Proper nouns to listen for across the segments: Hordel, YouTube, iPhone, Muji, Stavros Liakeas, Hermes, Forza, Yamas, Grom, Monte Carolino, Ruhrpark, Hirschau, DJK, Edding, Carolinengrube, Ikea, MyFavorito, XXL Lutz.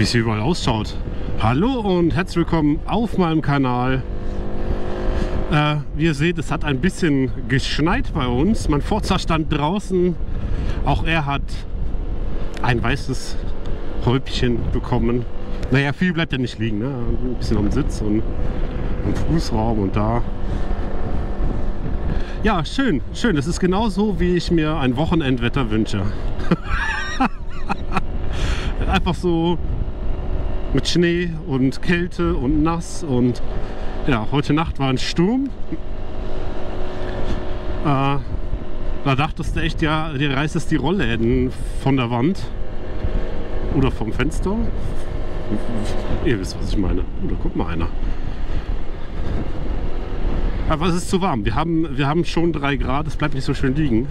wie es hier überall ausschaut. Hallo und herzlich willkommen auf meinem Kanal. Wie ihr seht, es hat ein bisschen geschneit bei uns. Mein Forza stand draußen. Auch er hat ein weißes Häubchen bekommen. Naja, viel bleibt ja nicht liegen, ne? Ein bisschen am Sitz und am Fußraum und da. Ja, schön, schön. Das ist genau so, wie ich mir ein Wochenendwetter wünsche. Einfach so mit Schnee und Kälte und nass und ja, heute Nacht war ein Sturm. Da dachtest du echt, ja, dir reißt es die Rollläden von der Wand oder vom Fenster. Ihr wisst, was ich meine. Oder guck mal einer. Aber es ist zu warm. Wir haben schon 3 Grad. Es bleibt nicht so schön liegen.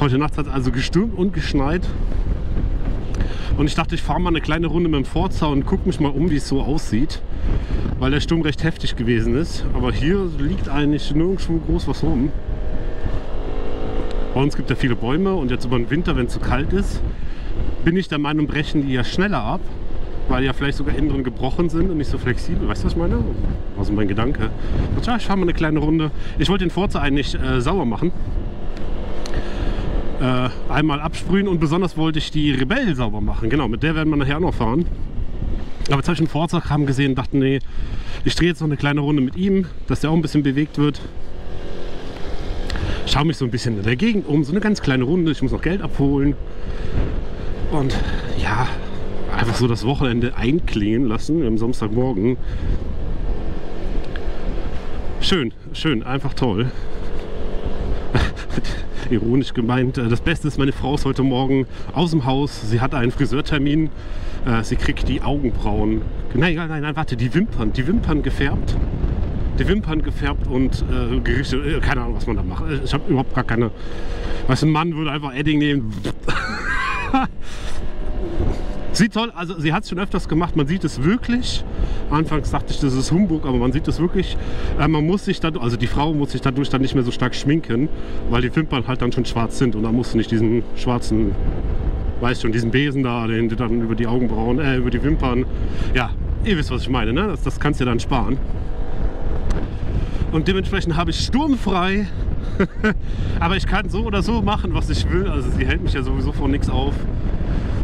Heute Nacht hat es also gestürmt und geschneit. Und ich dachte, ich fahre mal eine kleine Runde mit dem Forza und gucke mich mal um, wie es so aussieht. Weil der Sturm recht heftig gewesen ist. Aber hier liegt eigentlich nirgendwo groß was rum. Bei uns gibt es ja viele Bäume und jetzt über den Winter, wenn es zu kalt ist, bin ich der Meinung, brechen die ja schneller ab. Weil ja vielleicht sogar innen drin gebrochen sind und nicht so flexibel. Weißt du, was ich meine? Was ist mein Gedanke? Ja, ich fahre mal eine kleine Runde. Ich wollte den Forza eigentlich sauber machen. Einmal absprühen und besonders wollte ich die Rebell sauber machen. Genau, mit der werden wir nachher auch noch fahren. Aber jetzt habe ich den Forza haben gesehen und dachte, nee, ich drehe jetzt noch eine kleine Runde mit ihm, dass der auch ein bisschen bewegt wird. Ich schaue mich so ein bisschen in der Gegend um, so eine ganz kleine Runde. Ich muss noch Geld abholen. Und ja, einfach so das Wochenende einklingen lassen am Samstagmorgen. Schön, schön, einfach toll. Ironisch gemeint. Das Beste ist, meine Frau ist heute Morgen aus dem Haus. Sie hat einen Friseurtermin. Sie kriegt die Augenbrauen. Nein, warte, die Wimpern gefärbt. Die Wimpern gefärbt und gerichtet. Keine Ahnung, was man da macht. Ich habe überhaupt gar keine. Weißt du, ein Mann würde einfach Edding nehmen. Sieht toll, also sie hat es schon öfters gemacht, man sieht es wirklich. Anfangs dachte ich, das ist Humbug, aber man sieht es wirklich. Man muss sich dann, also die Frau muss sich dadurch dann nicht mehr so stark schminken, weil die Wimpern halt dann schon schwarz sind und dann musst du nicht diesen schwarzen, weißt schon, diesen Besen da, den du dann über die Augenbrauen, über die Wimpern. Ja, ihr wisst, was ich meine, ne? Das kannst du dir dann sparen. Und dementsprechend habe ich sturmfrei. Aber ich kann so oder so machen, was ich will. Also sie hält mich ja sowieso vor nichts auf.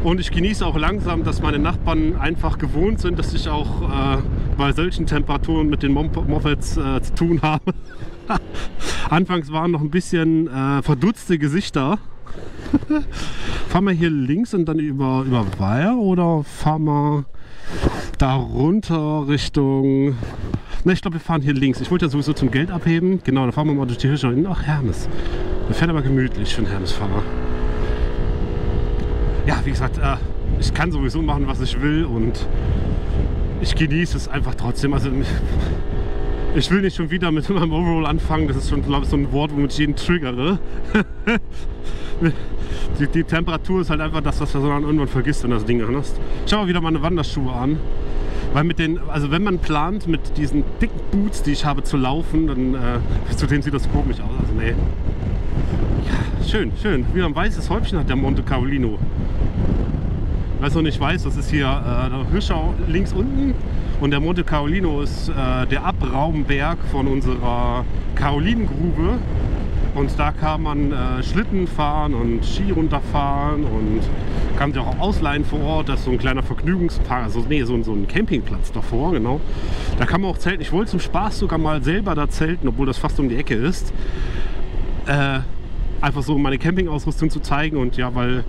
Und ich genieße auch langsam, dass meine Nachbarn einfach gewohnt sind, dass ich auch bei solchen Temperaturen mit den Mopeds zu tun habe. Anfangs waren noch ein bisschen verdutzte Gesichter. Fahren wir hier links und dann über Weiher oder fahren wir da runter Richtung... Ne, ich glaube, wir fahren hier links. Ich wollte ja sowieso zum Geld abheben. Genau, dann fahren wir mal durch die Hirschau hin. Ach, Hermes. Der fährt aber gemütlich für einen Hermesfahrer. Ja, wie gesagt, ich kann sowieso machen, was ich will und ich genieße es einfach trotzdem. Also ich will nicht schon wieder mit meinem Overall anfangen. Das ist schon, glaube ich, so ein Wort, womit ich jeden triggere. die Temperatur ist halt einfach das, was du dann irgendwann vergisst, wenn du das Ding hast. Ich schaue mal wieder meine Wanderschuhe an. Weil mit den, also wenn man plant, mit diesen dicken Boots, die ich habe, zu laufen, dann zu denen sieht das komisch aus. Also nee. Schön, schön. Wieder ein weißes Häubchen hat der Monte Carolino. Wer es noch nicht weiß, das ist hier der Hirschau links unten und der Monte Carolino ist der Abraumberg von unserer Carolinengrube. Und da kann man Schlitten fahren und Ski runterfahren und kann sich auch ausleihen vor Ort. Da ist so ein kleiner Vergnügungspark, also nee, so ein Campingplatz davor, genau. Da kann man auch zelten. Ich wollte zum Spaß sogar mal selber da zelten, obwohl das fast um die Ecke ist. Einfach so, um meine Campingausrüstung zu zeigen und ja, weil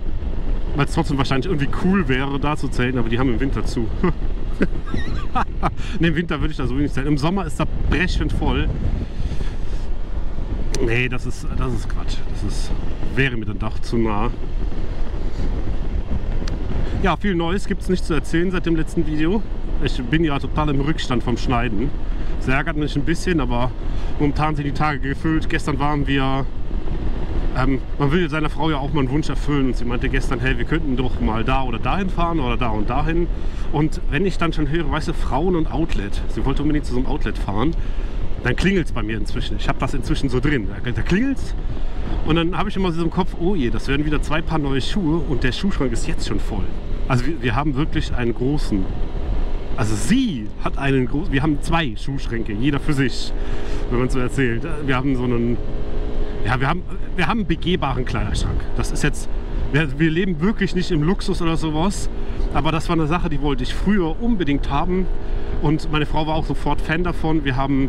es trotzdem wahrscheinlich irgendwie cool wäre, da zu zelten, aber die haben im Winter zu. Ne, im Winter würde ich da so wenig zelten. Im Sommer ist da brechend voll. Nee, das ist Quatsch. Wäre mir dann doch zu nah. Ja, viel Neues gibt es nicht zu erzählen seit dem letzten Video. Ich bin ja total im Rückstand vom Schneiden. Das ärgert mich ein bisschen, aber momentan sind die Tage gefüllt. Gestern waren wir... man will seiner Frau ja auch mal einen Wunsch erfüllen und sie meinte gestern, hey, wir könnten doch mal da oder dahin fahren oder da und dahin. Und wenn ich dann schon höre, weißt du, Frauen und Outlet, sie wollte unbedingt zu so einem Outlet fahren, dann klingelt es bei mir inzwischen. Ich habe das inzwischen so drin. Da klingelt es und dann habe ich immer so im Kopf, oh je, das werden wieder 2 Paar neue Schuhe und der Schuhschrank ist jetzt schon voll. Also wir haben wirklich einen großen. Also sie hat einen großen. Wir haben zwei Schuhschränke, jeder für sich, wenn man so erzählt. Wir haben so einen. Ja, wir haben einen begehbaren Kleiderschrank. Das ist jetzt. Wir leben wirklich nicht im Luxus oder sowas, aber das war eine Sache, die wollte ich früher unbedingt haben und meine Frau war auch sofort Fan davon. Wir haben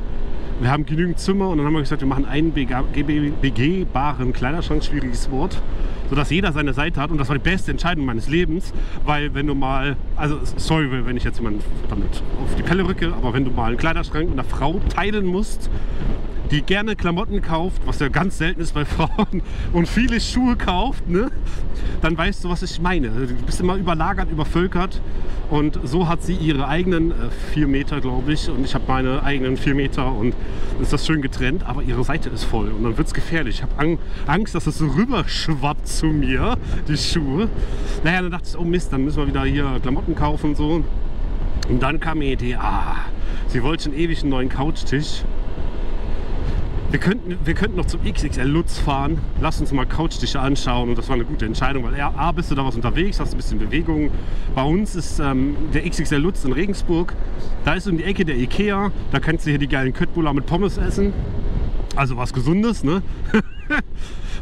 genügend Zimmer und dann haben wir gesagt, wir machen einen begehbaren Kleiderschrank, schwieriges Wort, sodass jeder seine Seite hat und das war die beste Entscheidung meines Lebens, weil wenn du mal, also sorry, wenn ich jetzt jemanden damit auf die Pelle rücke, aber wenn du mal einen Kleiderschrank mit einer Frau teilen musst, die gerne Klamotten kauft, was ja ganz selten ist bei Frauen, und viele Schuhe kauft, ne? Dann weißt du, was ich meine. Du bist immer überlagert, übervölkert und so hat sie ihre eigenen 4 Meter, glaube ich, und ich habe meine eigenen 4 Meter und ist das schön getrennt, aber ihre Seite ist voll und dann wird es gefährlich. Ich habe Angst, dass es so rüber schwappt zu mir, die Schuhe. Naja, dann dachte ich, oh Mist, dann müssen wir wieder hier Klamotten kaufen und so. Und dann kam die Idee, sie wollte schon ewig einen neuen Couchtisch. Wir könnten noch zum XXL Lutz fahren, lass uns mal Couchtische anschauen und das war eine gute Entscheidung, weil A, bist du da was unterwegs, hast ein bisschen Bewegung. Bei uns ist der XXL Lutz in Regensburg, da ist um die Ecke der Ikea, da kannst du hier die geilen Köttbullar mit Pommes essen, also was Gesundes, ne?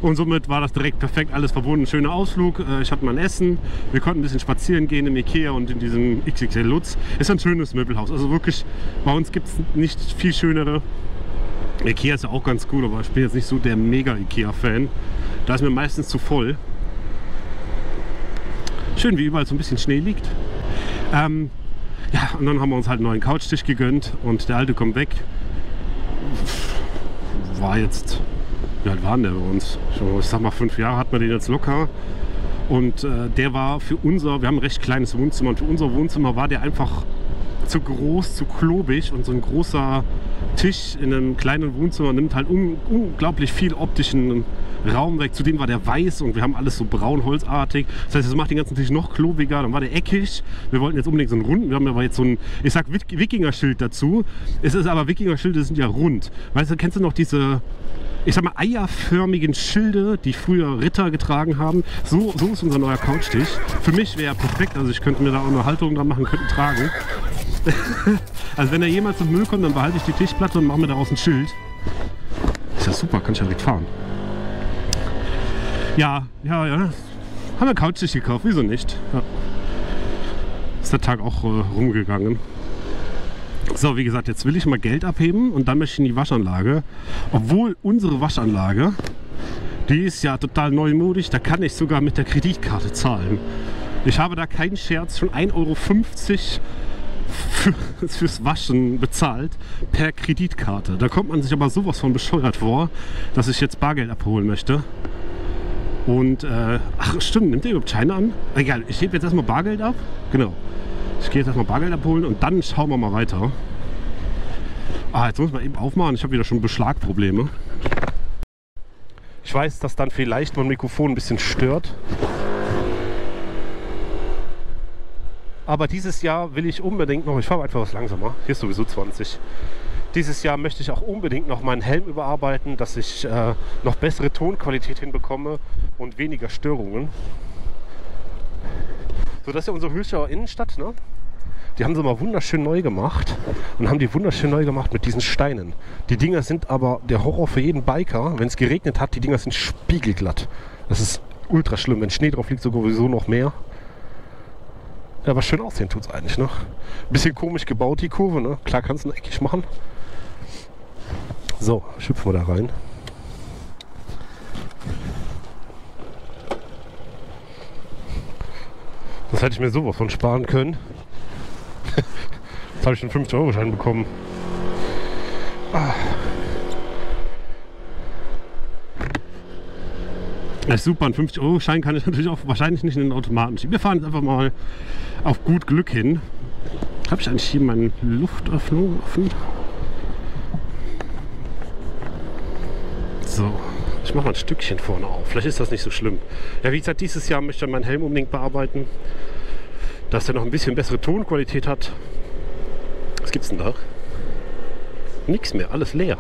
Und somit war das direkt perfekt, alles verbunden, schöner Ausflug, ich hatte mein Essen, wir konnten ein bisschen spazieren gehen im Ikea und in diesem XXL Lutz. Ist ein schönes Möbelhaus, also wirklich, bei uns gibt es nicht viel schönere. Ikea ist ja auch ganz cool, aber ich bin jetzt nicht so der Mega-Ikea-Fan. Da ist mir meistens zu voll. Schön, wie überall so ein bisschen Schnee liegt. Ja, und dann haben wir uns halt einen neuen Couchtisch gegönnt und der alte kommt weg. War jetzt, wie alt war denn der bei uns? Ich sag mal 5 Jahre hat man den jetzt locker. Und der war für unser, wir haben ein recht kleines Wohnzimmer und für unser Wohnzimmer war der einfach zu groß, zu klobig und so ein großer Tisch in einem kleinen Wohnzimmer nimmt halt unglaublich viel optischen Raum weg. Zudem war der weiß und wir haben alles so braunholzartig. Das heißt, das macht den ganzen Tisch noch klobiger. Dann war der eckig. Wir wollten jetzt unbedingt so einen runden. Wir haben aber jetzt so ein, ich sag Wikingerschild dazu. Es ist aber Wikingerschilde sind ja rund. Weißt du, kennst du noch diese, ich sag mal, eierförmigen Schilde, die früher Ritter getragen haben? So ist unser neuer Couchtisch. Für mich wäre er perfekt. Also ich könnte mir da auch eine Halterung dran machen, könnte tragen. Also wenn er jemals zum Müll kommt, dann behalte ich die Tischplatte und mache mir daraus ein Schild. Ist ja super, kann ich ja direkt fahren. Ja. Haben wir einen Couchtisch gekauft, wieso nicht? Ja. Ist der Tag auch rumgegangen. So, wie gesagt, jetzt will ich mal Geld abheben und dann möchte ich in die Waschanlage. Obwohl unsere Waschanlage, die ist ja total neumodisch, da kann ich sogar mit der Kreditkarte zahlen. Ich habe da keinen Scherz, schon 1,50 Euro fürs Waschen bezahlt per Kreditkarte. Da kommt man sich aber sowas von bescheuert vor, dass ich jetzt Bargeld abholen möchte. Und, ach stimmt, nimmt ihr überhaupt Scheine an? Egal, ich hebe jetzt erstmal Bargeld ab. Genau. Ich gehe jetzt erstmal Bargeld abholen und dann schauen wir mal weiter. Jetzt muss man eben aufmachen. Ich habe wieder schon Beschlagprobleme. Ich weiß, dass dann vielleicht mein Mikrofon ein bisschen stört. Aber dieses Jahr will ich unbedingt noch, ich fahre einfach was langsamer, hier ist sowieso 20. Dieses Jahr möchte ich auch unbedingt noch meinen Helm überarbeiten, dass ich noch bessere Tonqualität hinbekomme und weniger Störungen. So, das ist ja unsere Höchstauer Innenstadt, ne? Die haben sie mal wunderschön neu gemacht und haben die wunderschön neu gemacht mit diesen Steinen. Die Dinger sind aber der Horror für jeden Biker, wenn es geregnet hat, die Dinger sind spiegelglatt. Das ist ultra schlimm, wenn Schnee drauf liegt, sowieso noch mehr. Ja, aber schön aussehen tut es eigentlich noch. Ein bisschen komisch gebaut, die Kurve, ne? Klar kannst du eckig machen. So, hüpfen wir da rein. Das hätte ich mir sowas von sparen können. Jetzt habe ich einen 50-Euro-Schein bekommen. Das ist super, einen 50-Euro-Schein kann ich natürlich auch wahrscheinlich nicht in den Automaten schieben. Wir fahren jetzt einfach mal auf gut Glück hin. Habe ich eigentlich hier meine Luftöffnung offen? So, ich mache mal ein Stückchen vorne auf. Vielleicht ist das nicht so schlimm. Ja, wie gesagt, dieses Jahr möchte ich meinen Helm unbedingt bearbeiten, dass der noch ein bisschen bessere Tonqualität hat. Was gibt's denn da? Nichts mehr, alles leer.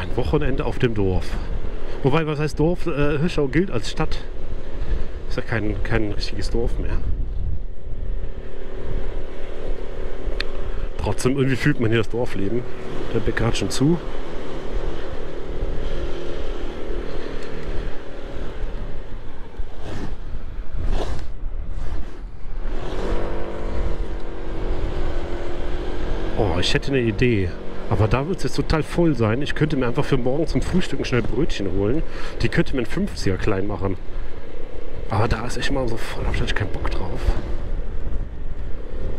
Ein Wochenende auf dem Dorf. Wobei, was heißt Dorf? Hirschau gilt als Stadt. Ist ja kein richtiges Dorf mehr. Trotzdem, irgendwie fühlt man hier das Dorfleben. Der Bäcker hat schon zu. Oh, ich hätte eine Idee. Aber da wird es jetzt total voll sein. Ich könnte mir einfach für morgen zum Frühstück schnell Brötchen holen. Die könnte man in 50er klein machen. Aber da ist echt mal so voll. Da habe ich eigentlich keinen Bock drauf.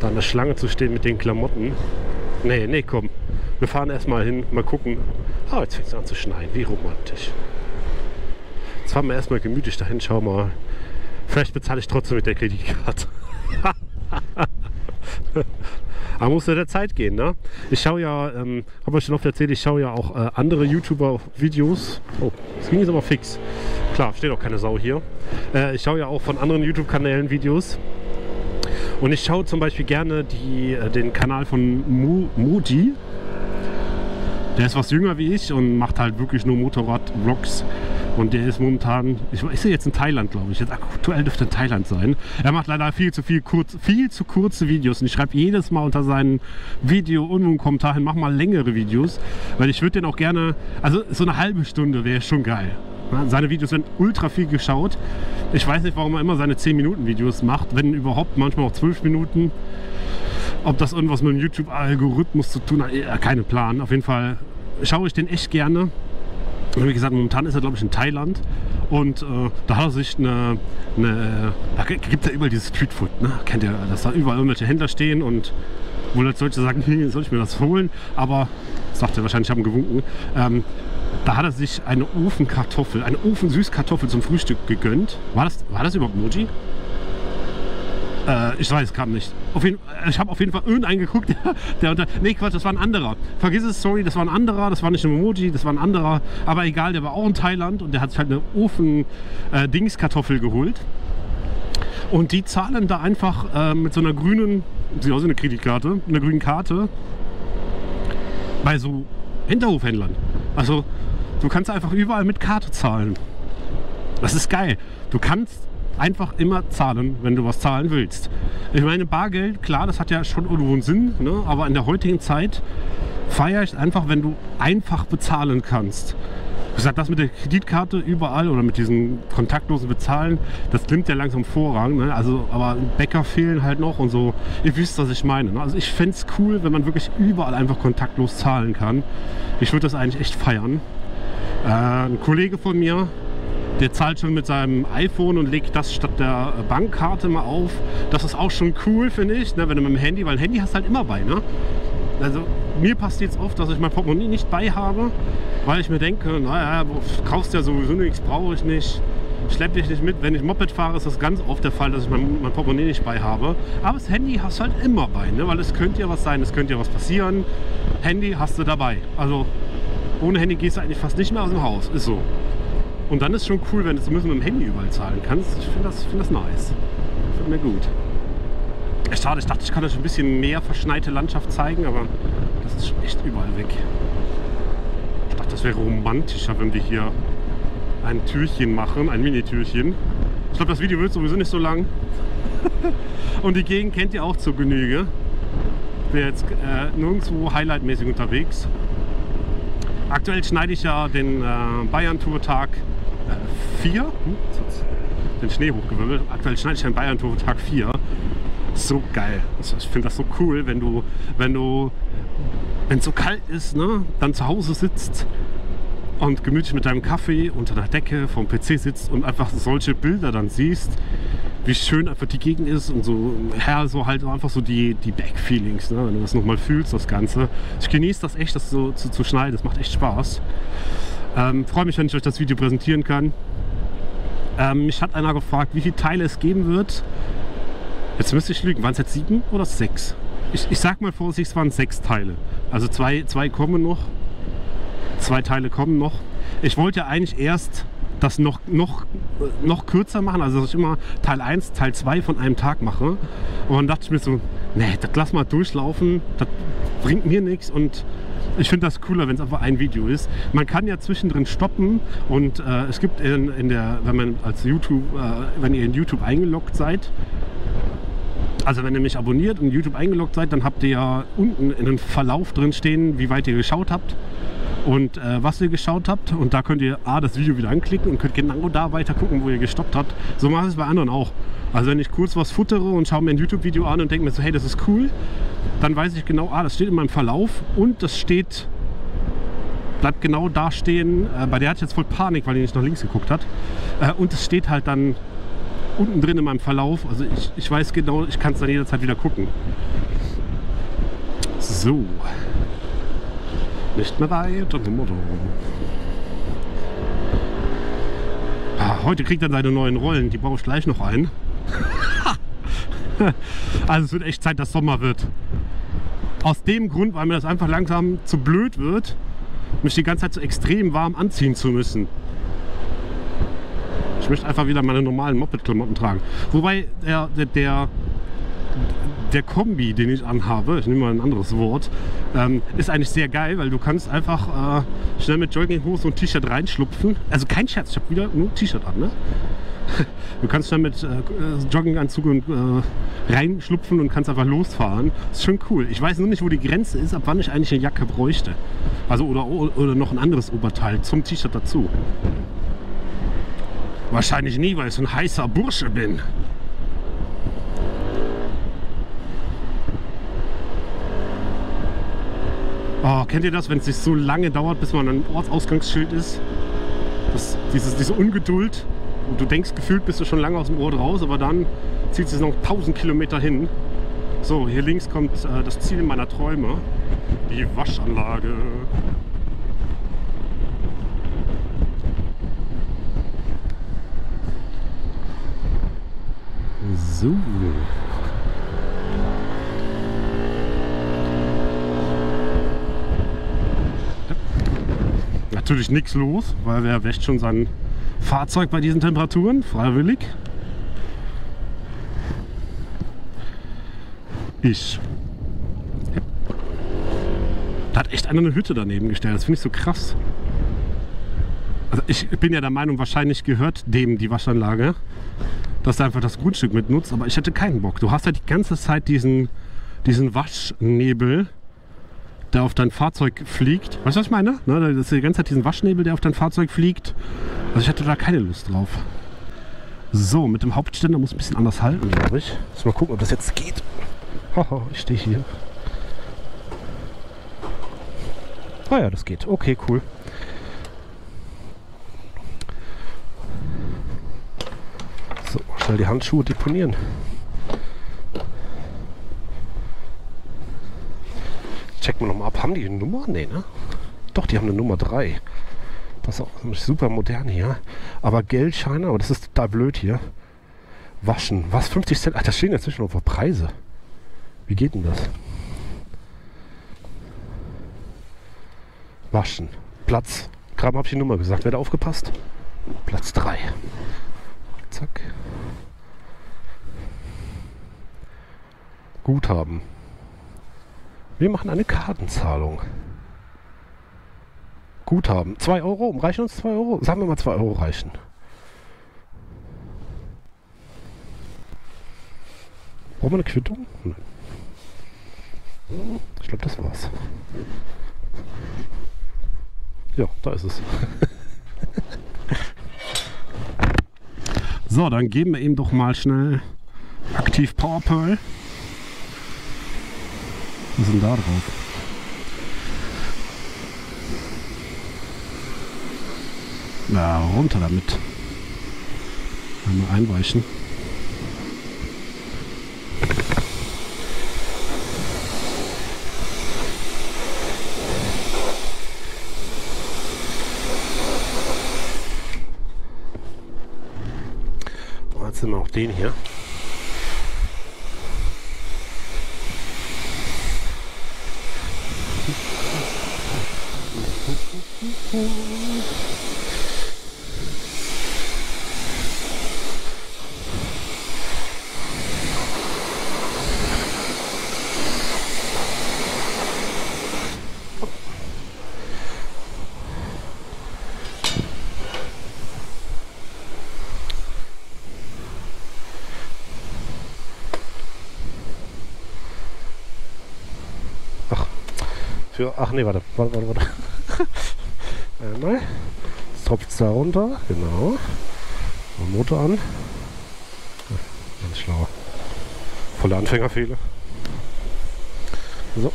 Da in der Schlange zu stehen mit den Klamotten. Nee, komm. Wir fahren erstmal hin, mal gucken. Ah, jetzt fängt es an zu schneien. Wie romantisch. Jetzt fahren wir erstmal gemütlich dahin. Schau mal. Vielleicht bezahle ich trotzdem mit der Kreditkarte. Aber muss ja der Zeit gehen, ne? Ich schaue ja, habe ich schon oft erzählt, ich schaue ja auch andere YouTuber-Videos. Oh, das ging jetzt aber fix. Klar, steht auch keine Sau hier. Ich schaue ja auch von anderen YouTube-Kanälen Videos. Und ich schaue zum Beispiel gerne den Kanal von Muji. Der ist was jünger wie ich und macht halt wirklich nur Motorrad-Vlogs. Und der ist momentan, ist er jetzt in Thailand, glaube ich. Jetzt aktuell dürfte in Thailand sein. Er macht leider viel zu kurze Videos. Und ich schreibe jedes Mal unter seinen Video und einen Kommentar hin, mach mal längere Videos. Weil ich würde den auch gerne, also so eine halbe Stunde wäre schon geil. Seine Videos werden ultra viel geschaut. Ich weiß nicht, warum er immer seine 10-Minuten-Videos macht. Wenn überhaupt, manchmal auch 12 Minuten. Ob das irgendwas mit dem YouTube-Algorithmus zu tun hat, keinen Plan. Auf jeden Fall schaue ich den echt gerne. Und wie gesagt, momentan ist er, glaube ich, in Thailand und da hat er sich da gibt es ja überall dieses Streetfood, ne? Kennt ihr, dass da überall irgendwelche Händler stehen und wo Leute sagen, hey, soll ich mir das holen? Aber, das sagt er wahrscheinlich, ich habe ihn gewunken, da hat er sich eine Ofenkartoffel, eine Ofensüßkartoffel zum Frühstück gegönnt. War das überhaupt Muji? Ich weiß, kam nicht. Ich habe auf jeden Fall irgendeinen geguckt, nee, Quatsch, das war ein anderer. Vergiss es, sorry, das war ein anderer, das war nicht ein Emoji, das war ein anderer. Aber egal, der war auch in Thailand und der hat sich halt eine Ofen-Dingskartoffel geholt. Und die zahlen da einfach mit so einer grünen, sieht aus wie eine Kreditkarte, mit einer grünen Karte bei so Hinterhofhändlern. Also, du kannst einfach überall mit Karte zahlen. Das ist geil. Du kannst einfach immer zahlen, wenn du was zahlen willst. Ich meine, Bargeld, klar, das hat ja schon irgendwo einen Sinn, ne? Aber in der heutigen Zeit feiere ich einfach, wenn du einfach bezahlen kannst. Ich sage, das mit der Kreditkarte überall oder mit diesen kontaktlosen Bezahlen, das klingt ja langsam Vorrang, ne? Also, aber Bäcker fehlen halt noch und so. Ihr wisst, was ich meine, ne? Also ich fände es cool, wenn man wirklich überall einfach kontaktlos zahlen kann. Ich würde das eigentlich echt feiern. Ein Kollege von mir, der zahlt schon mit seinem iPhone und legt das statt der Bankkarte mal auf. Das ist auch schon cool, finde ich, ne, wenn du mit dem Handy, weil ein Handy hast du halt immer bei, ne? Also mir passt jetzt oft, dass ich mein Portemonnaie nicht bei habe, weil ich mir denke, naja, kaufst ja sowieso nichts, brauche ich nicht, schleppe ich nicht mit. Wenn ich Moped fahre, ist das ganz oft der Fall, dass ich mein Portemonnaie nicht bei habe. Aber das Handy hast du halt immer bei, ne? Weil es könnte ja was sein, es könnte ja was passieren. Handy hast du dabei. Also ohne Handy gehst du eigentlich fast nicht mehr aus dem Haus, ist so. Und dann ist schon cool, wenn du zumindest mit dem Handy überall zahlen kannst. Ich finde das nice. Finde mir gut. Schade, ich dachte, ich kann euch ein bisschen mehr verschneite Landschaft zeigen, aber das ist schon echt überall weg. Ich dachte, das wäre romantischer, wenn wir hier ein Türchen machen, ein Mini-Türchen. Ich glaube, das Video wird sowieso nicht so lang. Und die Gegend kennt ihr auch zur Genüge. Ich bin jetzt nirgendwo highlightmäßig unterwegs. Aktuell schneide ich ja den Bayern-Tour-Tag 4, den Schnee hochgewirbelt. Aktuell schneide ich den Bayern-Tour-Tag 4. So geil. Ich finde das so cool, wenn es so kalt ist, ne, dann zu Hause sitzt und gemütlich mit deinem Kaffee unter der Decke vom PC sitzt und einfach solche Bilder dann siehst, wie schön einfach die Gegend ist und so, ja, so halt einfach so die Back-Feelings, ne? Wenn du das nochmal fühlst, das Ganze. Ich genieße das echt, das so zu schneiden, das macht echt Spaß. Freue mich, wenn ich euch das Video präsentieren kann. Mich hat einer gefragt, wie viele Teile es geben wird. Jetzt müsste ich lügen, waren es jetzt 7 oder 6? Ich sag mal vorsichtig, es waren 6 Teile. Also zwei kommen noch. 2 Teile kommen noch. Ich wollte ja eigentlich erst das noch kürzer machen, also dass ich immer Teil 1, Teil 2 von einem Tag mache. Und dann dachte ich mir so, nee, das lass mal durchlaufen, das bringt mir nichts und ich finde das cooler, wenn es einfach ein Video ist. Man kann ja zwischendrin stoppen und es gibt wenn man als YouTube, wenn ihr in YouTube eingeloggt seid, also wenn ihr mich abonniert und in YouTube eingeloggt seid, dann habt ihr ja unten in den Verlauf drin stehen, wie weit ihr geschaut habt und was ihr geschaut habt, und da könnt ihr das Video wieder anklicken und könnt genau da weiter gucken, wo ihr gestoppt habt. So mache ich es bei anderen auch. Also wenn ich kurz was futtere und schaue mir ein YouTube-Video an und denke mir so, hey, das ist cool, dann weiß ich genau, das steht in meinem Verlauf und das steht, bleibt genau da stehen. Bei der hatte ich jetzt voll Panik, weil die nicht nach links geguckt hat, und es steht halt dann unten drin in meinem Verlauf, also ich weiß genau, ich kann es dann jederzeit wieder gucken. So. Nicht mehr weiter. Heute kriegt er seine neuen Rollen, die baue ich gleich noch ein. Also es wird echt Zeit, dass Sommer wird. Aus dem Grund, weil mir das einfach langsam zu blöd wird, mich die ganze Zeit so extrem warm anziehen zu müssen. Ich möchte einfach wieder meine normalen Moped-Klamotten tragen. Wobei der Kombi, den ich anhabe, ich nehme mal ein anderes Wort, ist eigentlich sehr geil, weil du kannst einfach schnell mit Jogginghose und T-Shirt reinschlupfen. Also kein Scherz, ich habe wieder nur T-Shirt an, ne? Du kannst schnell mit Jogginganzug und reinschlupfen und kannst einfach losfahren. Ist schon cool. Ich weiß nur nicht, wo die Grenze ist, ab wann ich eigentlich eine Jacke bräuchte. Also oder noch ein anderes Oberteil zum T-Shirt dazu. Wahrscheinlich nie, weil ich so ein heißer Bursche bin. Oh, kennt ihr das, wenn es sich so lange dauert, bis man an einem Ortsausgangsschild ist? Diese Ungeduld. Und du denkst, gefühlt bist du schon lange aus dem Ort raus, aber dann zieht es sich noch 1000 Kilometer hin. So, hier links kommt das Ziel meiner Träume, die Waschanlage. So. Natürlich nichts los, weil wer wäscht schon sein Fahrzeug bei diesen Temperaturen freiwillig? Ich. Da hat echt einer eine Hütte daneben gestellt, das finde ich so krass. Also ich bin ja der Meinung, wahrscheinlich gehört dem die Waschanlage, dass er einfach das Grundstück mitnutzt, aber ich hätte keinen Bock. Du hast ja die ganze Zeit diesen Waschnebel, der auf dein Fahrzeug fliegt. Weißt du, was ich meine? Das ist die ganze Zeit diesen Waschnebel, der auf dein Fahrzeug fliegt. Also ich hatte da keine Lust drauf. So, mit dem Hauptständer muss ich ein bisschen anders halten, glaube ich. Mal gucken, ob das jetzt geht. Haha, ich stehe hier. Ah ja, das geht. Okay, cool. So, schnell die Handschuhe deponieren. Checken wir nochmal ab. Haben die eine Nummer? Nee, ne? Doch, die haben eine Nummer 3. Das ist auch super modern hier. Aber Geldscheine, aber das ist total blöd hier. Waschen. Was? 50 Cent? Ach, das stehen jetzt nicht nur auf Preise. Wie geht denn das? Waschen. Platz. Gerade habe ich die Nummer gesagt. Wer da aufgepasst? Platz 3. Zack. Guthaben. Wir machen eine Kartenzahlung. Guthaben. 2 Euro. Reichen uns 2 Euro? Sagen wir mal 2 Euro reichen. Brauchen wir eine Quittung? Nein. Ich glaube, das war's. Ja, da ist es. So, dann geben wir ihm doch mal schnell aktiv Power Pearl. Was ist denn da drauf? Na, runter damit. Einmal einweichen. Und jetzt sind wir auch den hier. für... Ach nee, warte. Einmal. Jetzt tropft es da runter. Genau. Mal Motor an. Ganz schlau. Voller Anfängerfehler. So.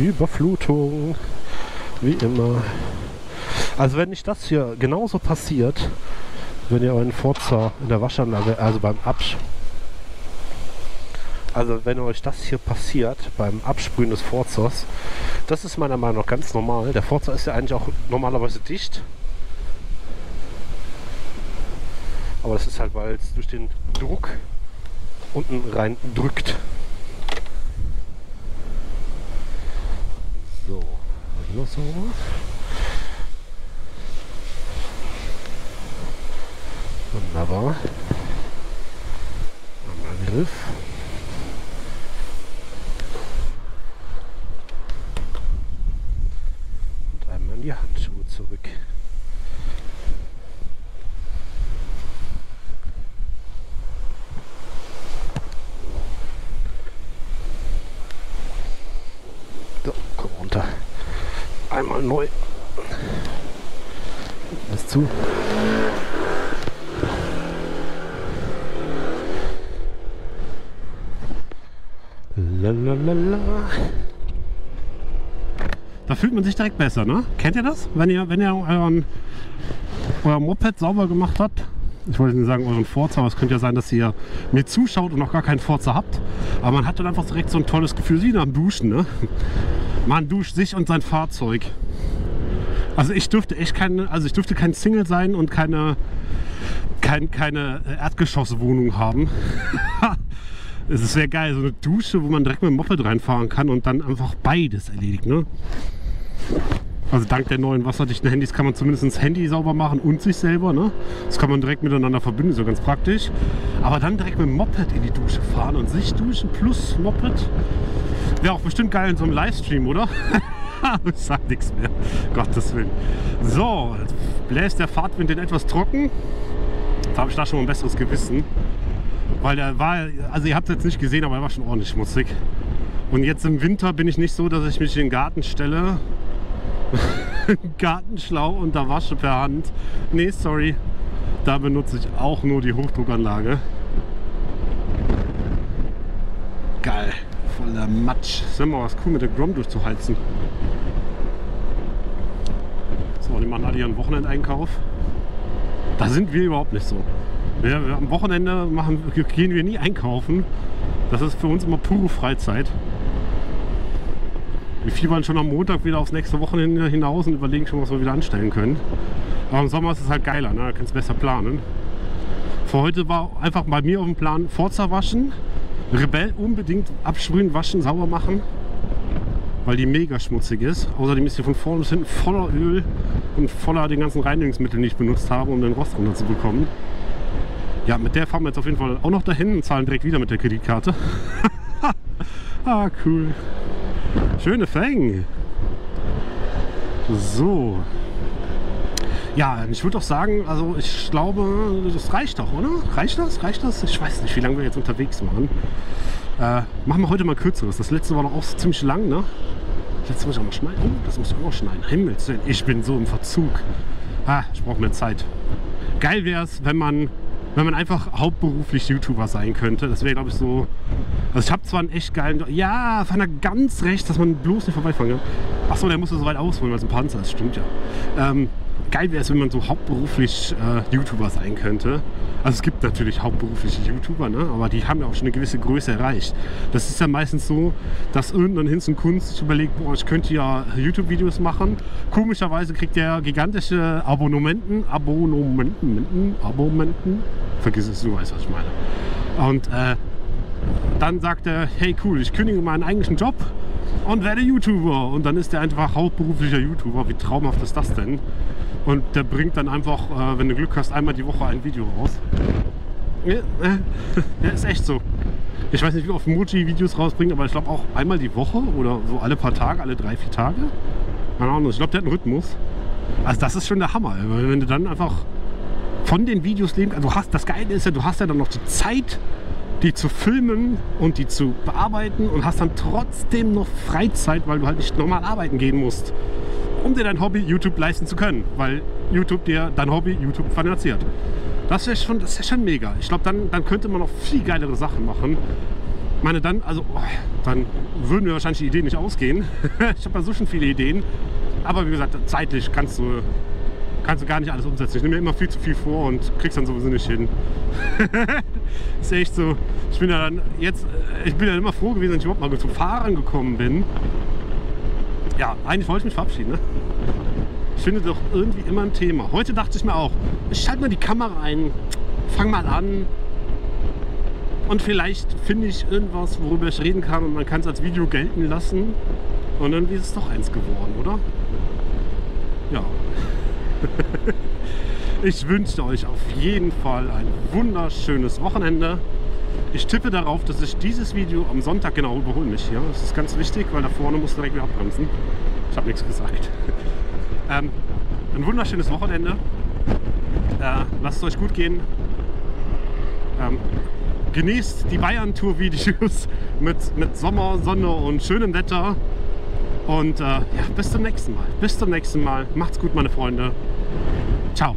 Überflutung. Wie immer. Also wenn nicht das hier genauso passiert, wenn ihr euren Forza in der Waschanlage, also beim Absprühen, also wenn euch das hier passiert, beim Absprühen des Forzas, das ist meiner Meinung nach ganz normal. Der Forza ist ja eigentlich auch normalerweise dicht. Aber das ist halt, weil es durch den Druck unten rein drückt. So, noch so was. Wunderbar. Am Griff. Und einmal in die Handschuhe zurück. So, komm runter. Einmal neu. Lass zu. Lalalala. Da fühlt man sich direkt besser, ne? Kennt ihr das? Wenn ihr euer Moped sauber gemacht habt, ich wollte nicht sagen euren Forza, aber es könnte ja sein, dass ihr mir zuschaut und noch gar keinen Forza habt, aber man hat dann einfach direkt so ein tolles Gefühl, wie nach dem Duschen, ne? Man duscht sich und sein Fahrzeug. Also ich dürfte echt kein Single sein und keine Erdgeschosswohnung haben. Es ist sehr geil, so eine Dusche, wo man direkt mit dem Moped reinfahren kann und dann einfach beides erledigt, ne? Also dank der neuen wasserdichten Handys kann man zumindest das Handy sauber machen und sich selber, ne? Das kann man direkt miteinander verbinden, so ganz praktisch. Aber dann direkt mit dem Moped in die Dusche fahren und sich duschen plus Moped. Wäre auch bestimmt geil in so einem Livestream, oder? Ich sag nichts mehr, Gottes Willen. So, jetzt bläst der Fahrtwind den etwas trocken. Jetzt habe ich da schon mal ein besseres Gewissen. Weil der war, also ihr habt es jetzt nicht gesehen, aber er war schon ordentlich schmutzig. Und jetzt im Winter bin ich nicht so, dass ich mich in den Garten stelle, Gartenschlauch und da wasche per Hand. Nee, sorry, da benutze ich auch nur die Hochdruckanlage. Geil, voller Matsch. Das ist immer was cool, mit der Grom durchzuheizen. So, die machen alle ihren Wochenendeinkauf. Da sind wir überhaupt nicht so. Ja, am Wochenende gehen wir nie einkaufen. Das ist für uns immer pure Freizeit. Wir fiebern schon am Montag wieder aufs nächste Wochenende hinaus und überlegen schon, was wir wieder anstellen können. Aber im Sommer ist es halt geiler, ne? Da kannst du besser planen. Für heute war einfach bei mir auf dem Plan Forza waschen, Rebell unbedingt absprühen, waschen, sauber machen, weil die mega schmutzig ist. Außerdem ist sie von vorne bis hinten voller Öl und voller den ganzen Reinigungsmitteln, die ich benutzt habe, um den Rost runterzubekommen. Ja, mit der fahren wir jetzt auf jeden Fall auch noch dahin und zahlen direkt wieder mit der Kreditkarte. Ah, cool. Schöne Fänge. So. Ja, ich würde auch sagen, also ich glaube, das reicht doch, oder? Reicht das? Reicht das? Ich weiß nicht, wie lange wir jetzt unterwegs waren. Machen wir heute mal kürzeres. Das letzte war doch auch ziemlich lang, ne? Das letzte muss ich auch mal schneiden. Oh, das muss ich auch noch schneiden. Himmelswillen, ich bin so im Verzug. Ah, ich brauche mehr Zeit. Geil wäre es, wenn man einfach hauptberuflich YouTuber sein könnte. Das wäre, glaube ich, so... Also ich habe zwar einen echt geilen... Ja, fand er ganz recht, dass man bloß nicht vorbeifahren kann. Achso, der musste so weit ausholen, weil es ein Panzer ist. Stimmt ja. Geil wäre es, wenn man so hauptberuflich YouTuber sein könnte. Also es gibt natürlich hauptberufliche YouTuber, ne? Aber die haben ja auch schon eine gewisse Größe erreicht. Das ist ja meistens so, dass irgendein Hinz und Kunst sich überlegt, boah, ich könnte ja YouTube-Videos machen. Komischerweise kriegt der gigantische Abonnenten, vergiss es, du weißt, was ich meine. Und dann sagt er, hey cool, ich kündige meinen eigentlichen Job und werde YouTuber. Und dann ist der einfach hauptberuflicher YouTuber. Wie traumhaft ist das denn? Und der bringt dann einfach, wenn du Glück hast, einmal die Woche ein Video raus. Ja, ist echt so. Ich weiß nicht, wie oft Muji Videos rausbringt, aber ich glaube auch einmal die Woche oder so alle paar Tage, alle 3, 4 Tage. Keine Ahnung, ich glaube, der hat einen Rhythmus. Also das ist schon der Hammer, wenn du dann einfach von den Videos lebst. Also das Geile ist ja, du hast ja dann noch die Zeit, die zu filmen und die zu bearbeiten und hast dann trotzdem noch Freizeit, weil du halt nicht normal arbeiten gehen musst, um dir dein Hobby YouTube leisten zu können, weil YouTube dir dein Hobby YouTube finanziert. Das wär schon mega. Ich glaube, dann könnte man noch viel geilere Sachen machen. Ich meine, dann würden wir wahrscheinlich die Ideen nicht ausgehen. Ich habe ja so schon viele Ideen, aber wie gesagt, zeitlich kannst du gar nicht alles umsetzen. Ich nehme mir immer viel zu viel vor und krieg's dann sowieso nicht hin. Ist echt so. Ich bin ja immer froh gewesen, dass ich überhaupt mal zum Fahren gekommen bin. Ja, eigentlich wollte ich mich verabschieden, ne? Ich finde doch irgendwie immer ein Thema. Heute dachte ich mir auch, ich schalte mal die Kamera ein, fang mal an und vielleicht finde ich irgendwas, worüber ich reden kann und man kann es als Video gelten lassen. Und dann ist es doch eins geworden, oder? Ja. Ich wünsche euch auf jeden Fall ein wunderschönes Wochenende. Ich tippe darauf, dass ich dieses Video am Sonntag genau überhole mich hier. Das ist ganz wichtig, weil da vorne muss direkt wieder abbremsen. Ich habe nichts gesagt. Ein wunderschönes Wochenende. Lasst es euch gut gehen. Genießt die Bayern-Tour-Videos mit Sommer, Sonne und schönem Wetter. Und ja, bis zum nächsten Mal. Macht's gut, meine Freunde. Ciao.